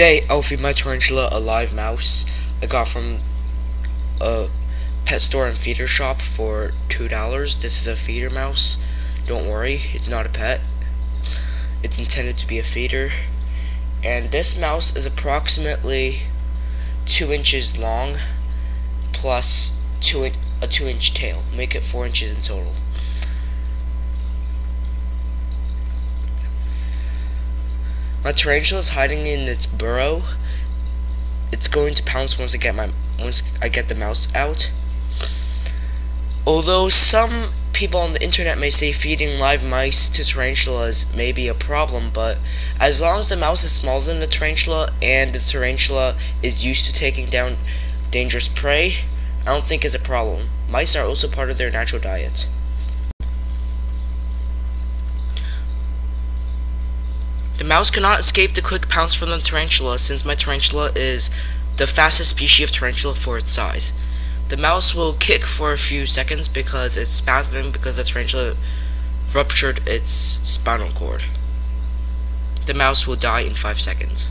Today, I'll feed my tarantula a live mouse I got from a pet store and feeder shop for $2. This is a feeder mouse. Don't worry, it's not a pet. It's intended to be a feeder. And this mouse is approximately 2 inches long plus a 2-inch tail. Make it 4 inches in total. My tarantula is hiding in its burrow. It's going to pounce once I get the mouse out. Although some people on the internet may say feeding live mice to tarantulas may be a problem, but as long as the mouse is smaller than the tarantula and the tarantula is used to taking down dangerous prey, I don't think it's a problem. Mice are also part of their natural diet. The mouse cannot escape the quick pounce from the tarantula since my tarantula is the fastest species of tarantula for its size. The mouse will kick for a few seconds because it's spasming because the tarantula ruptured its spinal cord. The mouse will die in 5 seconds.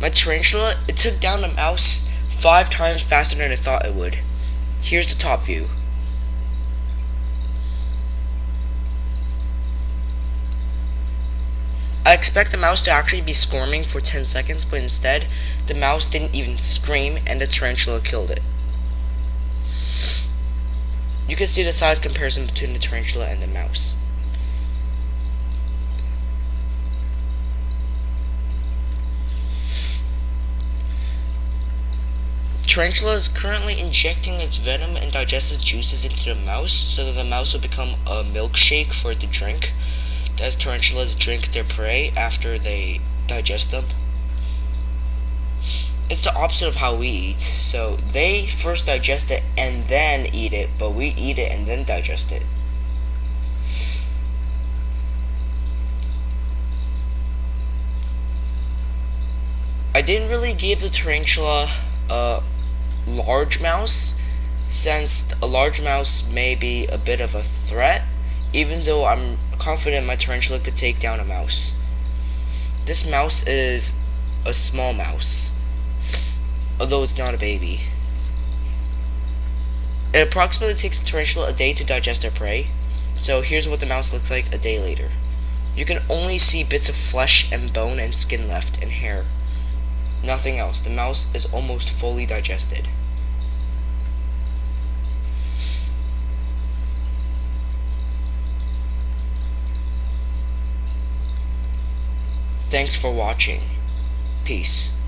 My tarantula, it took down the mouse 5 times faster than I thought it would. Here's the top view. I expect the mouse to actually be squirming for 10 seconds, but instead, the mouse didn't even scream and the tarantula killed it. You can see the size comparison between the tarantula and the mouse. The tarantula is currently injecting its venom and digestive juices into the mouse so that the mouse will become a milkshake for it to drink, as tarantulas drink their prey after they digest them. It's the opposite of how we eat, so they first digest it and then eat it, but we eat it and then digest it. I didn't really give the tarantula a large mouse, since a large mouse may be a bit of a threat, even though I'm confident my tarantula could take down a mouse. This mouse is a small mouse, although it's not a baby. It approximately takes the tarantula a day to digest their prey, so here's what the mouse looks like a day later. You can only see bits of flesh and bone and skin left, and hair. Nothing else. The mouse is almost fully digested. Thanks for watching. Peace.